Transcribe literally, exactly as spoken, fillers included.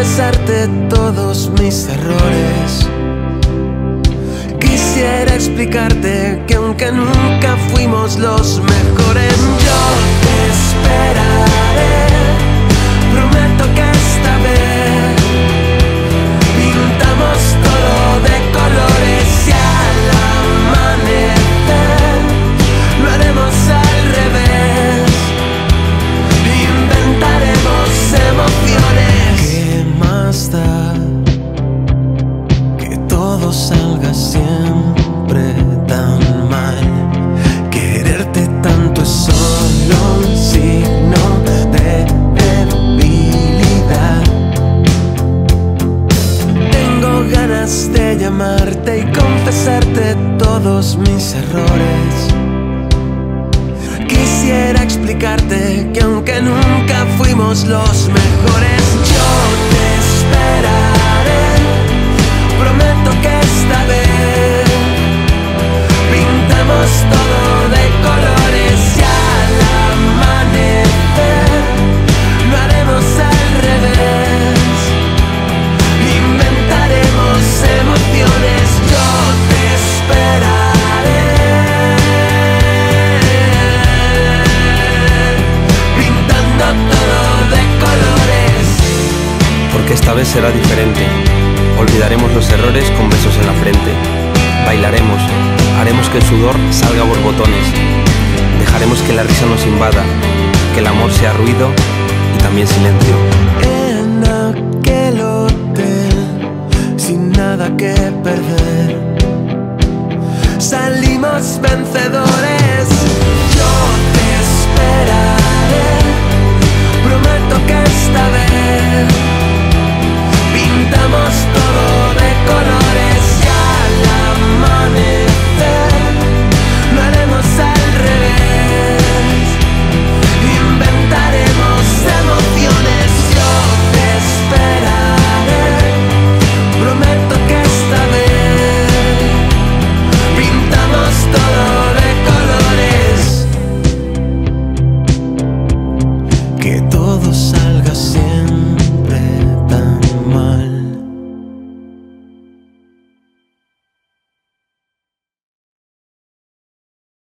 confesarte todos mis errores. Quisiera explicarte que aunque nunca fuimos los mejores, yo te esperaré. Prometo que esta vez pintamos todo de colores y al amanecer lo haremos al revés. Inventaremos emociones. ¿Qué más da que todo salga siempre tan mal? Quererte tanto es solo un signo de debilidad. Tengo ganas de llamarte y confesarte todos mis errores. Quisiera explicarte que aunque nunca fuimos los mejores, yo te esperaré. Prometo que esta vez pintamos todo de colores y al amanecer lo haremos al revés. Inventaremos emociones. Yo te esperaré. Todo de colores. Porque esta vez será diferente. Olvidaremos los errores con besos en la frente. Bailaremos, haremos que el sudor salga a borbotones. Dejaremos que la risa nos invada, que el amor sea ruido y también silencio. En aquel hotel, sin nada que perder, salimos vencedores. Yo te esperaré. Prometo que esta vez pintamos todo de colores y al amanecer lo haremos al revés. Inventaremos emociones. Yo te esperaré. Prometo que esta vez pintamos todo de colores. Que todo salga siempre